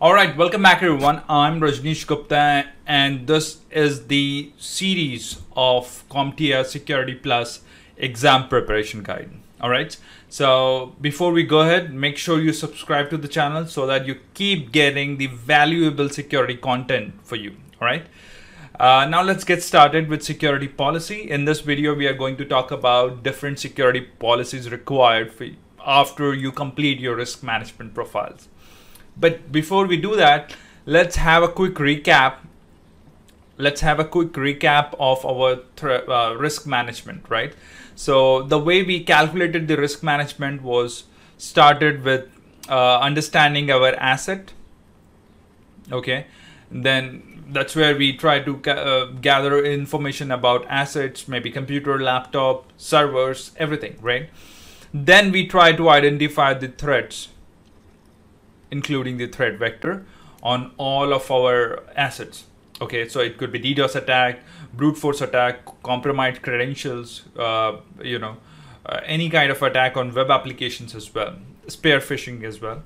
All right, welcome back everyone. I'm Rajneesh Gupta and this is the series of CompTIA Security Plus exam preparation guide. All right, so before we go ahead, make sure you subscribe to the channel so that you keep getting the valuable security content for you. All right, now let's get started with security policy. In this video, we are going to talk about different security policies required for you after you complete your risk management profiles. But before we do that, let's have a quick recap. Let's have a quick recap of our risk management, right? So the way we calculated the risk management was started with understanding our asset. Okay, then that's where we try to gather information about assets, maybe computer, laptop, servers, everything, right? Then we try to identify the threats, including the threat vector on all of our assets. Okay, so it could be DDoS attack, brute force attack, compromised credentials, any kind of attack on web applications as well, spear phishing as well.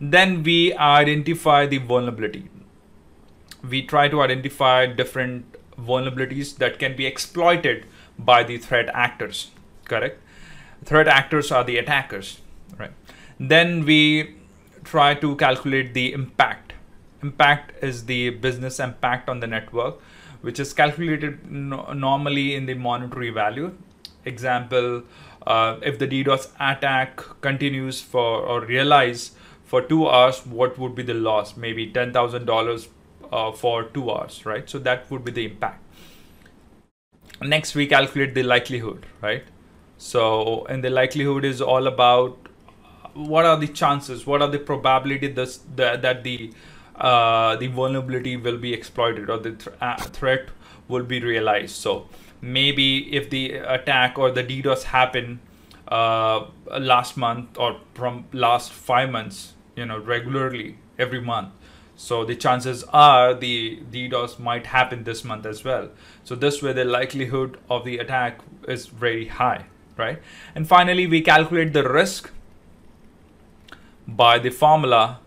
Then we identify the vulnerability. We try to identify different vulnerabilities that can be exploited by the threat actors, correct? Threat actors are the attackers, right? Then we try to calculate the impact. Impact is the business impact on the network, which is calculated normally in the monetary value. Example, if the DDoS attack continues for or realize for 2 hours, what would be the loss? Maybe $10,000 for 2 hours, right? So that would be the impact. Next, we calculate the likelihood, right? So, and the likelihood is all about what are the chances, what are the probability that the vulnerability will be exploited or the threat will be realized. So maybe if the attack or the DDoS happened last month or from last 5 months, you know, regularly every month, so the chances are the DDoS might happen this month as well. So this way the likelihood of the attack is very high, right? And finally, we calculate the risk by the formula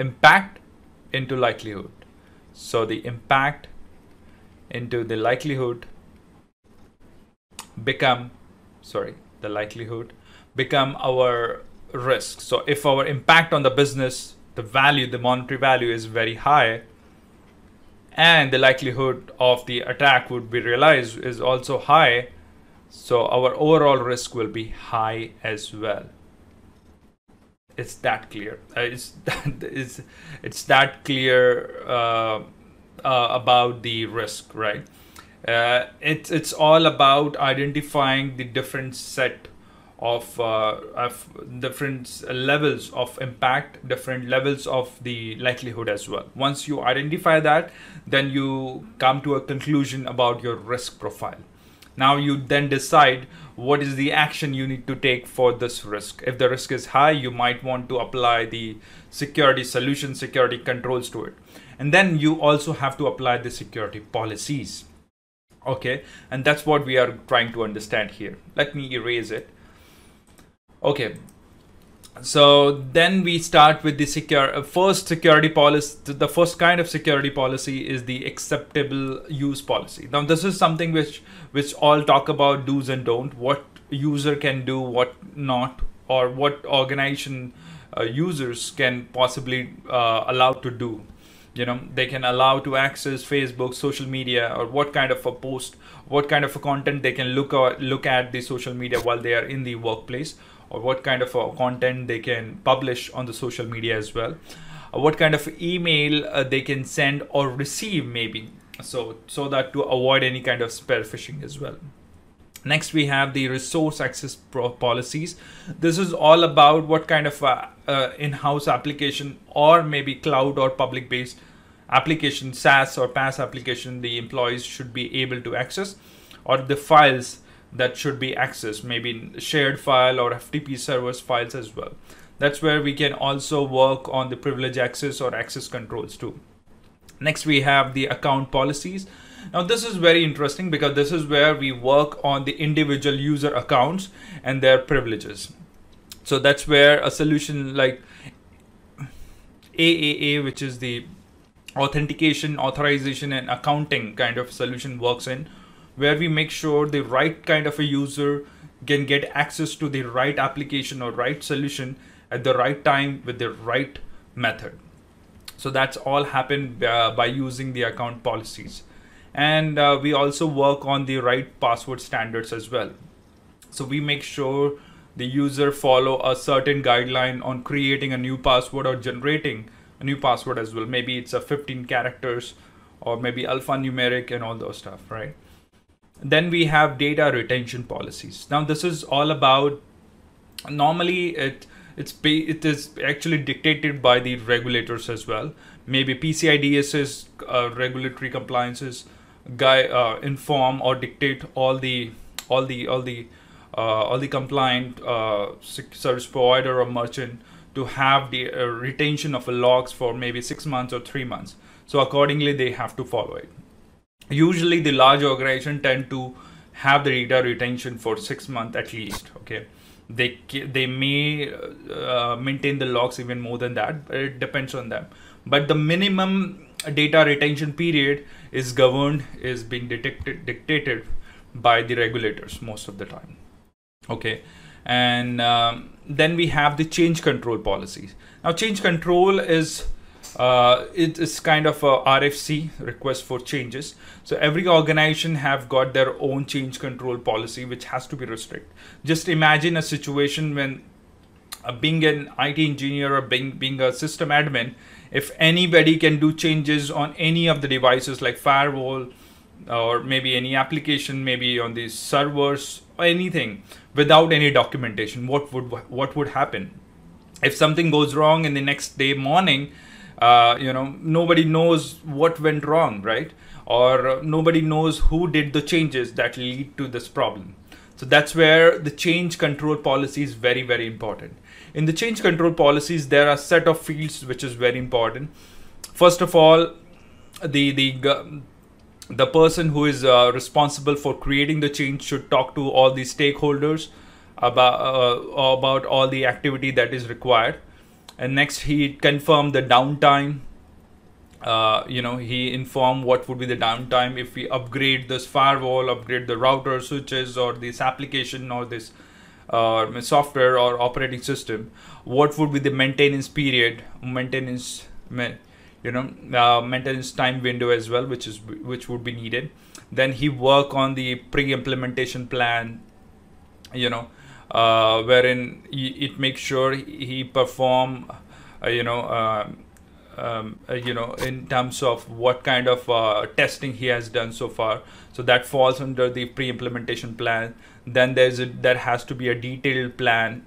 impact into likelihood. So the impact into the likelihood become our risk. So if our impact on the business, the value, the monetary value is very high, and the likelihood of the attack would be realized is also high, so our overall risk will be high as well. It's that clear. It's that clear about the risk, right? It's all about identifying the different set of different levels of impact, different levels of the likelihood as well. Once you identify that, then you come to a conclusion about your risk profile. Now you then decide what is the action you need to take for this risk. If the risk is high, you might want to apply the security solution, security controls to it. And then you also have to apply the security policies. Okay, and that's what we are trying to understand here. Let me erase it. Okay, so then we start with the first security policy. The first kind of security policy is the acceptable use policy. Now this is something which all talk about, do's and don't, what user can do, what not, or what organization users can possibly allow to do. You know, they can allow to access Facebook, social media, or what kind of a post, what kind of a content they can look at the social media while they are in the workplace, or what kind of content they can publish on the social media as well, what kind of email they can send or receive maybe, so that to avoid any kind of spear phishing as well. Next, we have the resource access policies. This is all about what kind of in-house application or maybe cloud or public-based application, SaaS or PaaS application the employees should be able to access, or the files that should be accessed, maybe shared file or FTP servers files as well. That's where we can also work on the privilege access or access controls too. Next, we have the account policies. Now this is very interesting because this is where we work on the individual user accounts and their privileges. So that's where a solution like AAA, which is the authentication, authorization and accounting kind of solution works in, where we make sure the right kind of a user can get access to the right application or right solution at the right time with the right method. So that's all happened by using the account policies. And we also work on the right password standards as well. So we make sure the user follow a certain guideline on creating a new password or generating a new password as well. Maybe it's a 15 characters or maybe alphanumeric and all those stuff, right? Then we have data retention policies. Now this is all about, normally it is actually dictated by the regulators as well. Maybe PCI DSS regulatory compliances guy inform or dictate all the compliant service provider or merchant to have the retention of logs for maybe 6 months or 3 months. So accordingly, they have to follow it. Usually the large organization tend to have the data retention for 6 months at least. Okay, they may maintain the logs even more than that, but it depends on them. But the minimum data retention period is governed, is being dictated by the regulators most of the time. Okay, and then we have the change control policies. Now change control is it is kind of a RFC, request for changes. So every organization have got their own change control policy, which has to be restricted. Just imagine a situation when being an IT engineer or being a system admin, if anybody can do changes on any of the devices like firewall or maybe any application, maybe on the servers or anything without any documentation, what would happen? If something goes wrong in the next day morning, you know, nobody knows what went wrong, right? Or nobody knows who did the changes that lead to this problem. So that's where the change control policy is very, very important. In the change control policies, there are a set of fields which is very important. First of all, the person who is responsible for creating the change should talk to all the stakeholders about all the activity that is required. And next, he confirmed the downtime. You know, he informed what would be the downtime if we upgrade this firewall, upgrade the router switches or this application or this software or operating system. What would be the maintenance period, maintenance time window as well, which would be needed. Then he worked on the pre-implementation plan, you know, wherein it makes sure he perform, in terms of what kind of testing he has done so far. So that falls under the pre-implementation plan. Then there has to be a detailed plan.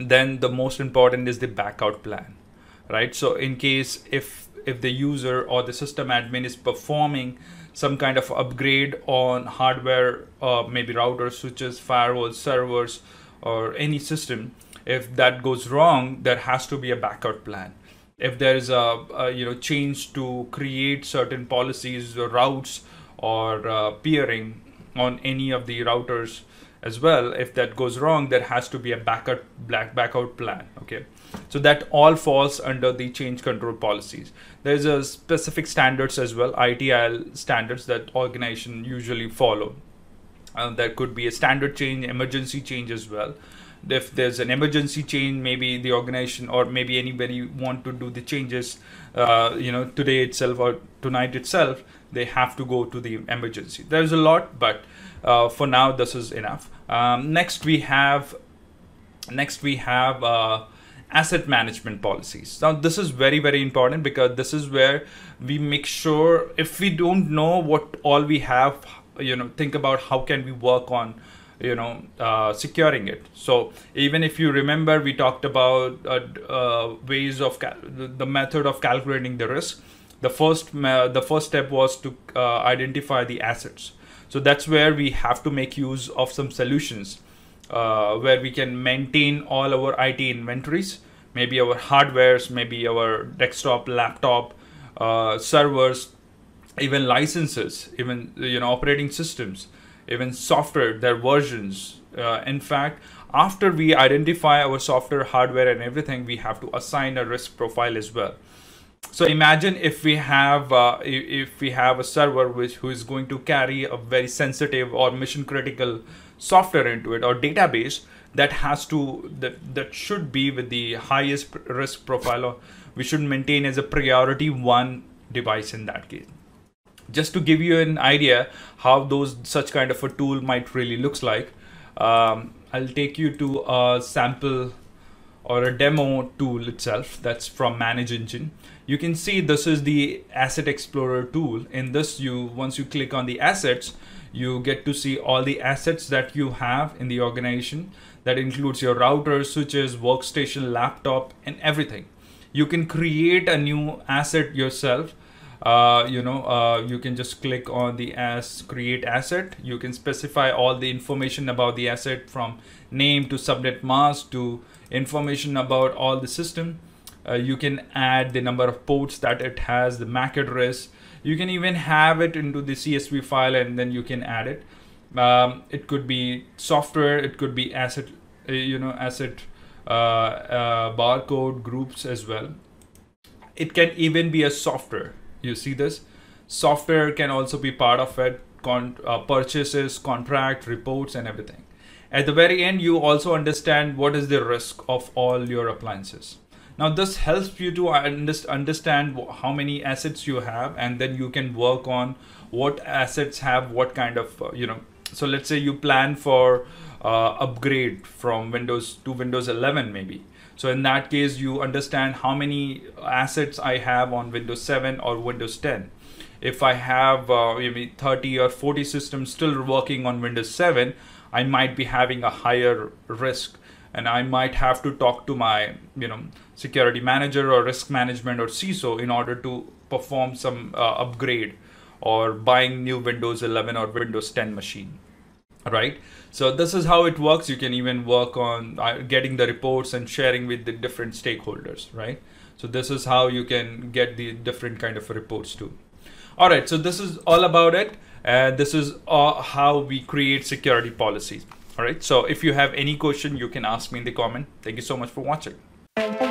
Then the most important is the backout plan, right? So in case if the user or the system admin is performing some kind of upgrade on hardware, maybe routers, switches, firewalls, servers, or any system, if that goes wrong, there has to be a backup plan. If there is a change to create certain policies or routes or peering on any of the routers as well, if that goes wrong, there has to be a backout plan. Okay, so that all falls under the change control policies. There's a specific standards as well, ITIL standards that organization usually follow. There could be a standard change, emergency change as well. If there's an emergency change, maybe the organization or maybe anybody want to do the changes, today itself or tonight itself, they have to go to the emergency. There's a lot, but for now this is enough. Next we have asset management policies. Now this is very, very important because this is where we make sure if we don't know what all we have, think about how can we work on, securing it. So even if you remember, we talked about ways of the method of calculating the risk. The first step was to identify the assets. So that's where we have to make use of some solutions where we can maintain all our IT inventories, maybe our hardwares, maybe our desktop, laptop, servers, even licenses, even operating systems, even software, their versions. In fact, after we identify our software, hardware and everything, we have to assign a risk profile as well. So imagine if we have a server who is going to carry a very sensitive or mission critical software into it, or database that has to that should be with the highest risk profile, or we should maintain as a priority one device in that case. Just to give you an idea how such kind of a tool might really looks like, I'll take you to a sample or a demo tool itself. That's from Manage Engine. You can see this is the Asset Explorer tool. In this, once you click on the assets, you get to see all the assets that you have in the organization. That includes your router, switches, workstation, laptop, and everything. You can create a new asset yourself. You can just click on the create asset. You can specify all the information about the asset, from name to subnet mask to information about all the system. You can add the number of ports that it has, the MAC address. You can even have it into the CSV file and then you can add it. It could be software, it could be asset, barcode groups as well. It can even be a software. You see this? Software can also be part of it, purchases, contract, reports, and everything. At the very end, you also understand what is the risk of all your appliances. Now, this helps you to understand how many assets you have, and then you can work on what assets have what kind of, So let's say you plan for upgrade from Windows to Windows 11 maybe. So in that case, you understand how many assets I have on Windows 7 or Windows 10. If I have maybe 30 or 40 systems still working on Windows 7, I might be having a higher risk, and I might have to talk to my, security manager or risk management or CISO in order to perform some upgrade or buying new Windows 11 or Windows 10 machine. Right. So this is how it works. You can even work on getting the reports and sharing with the different stakeholders. Right. So this is how you can get the different kind of reports too. All right. So this is all about it. This is how we create security policies. All right. So if you have any question, you can ask me in the comment. Thank you so much for watching.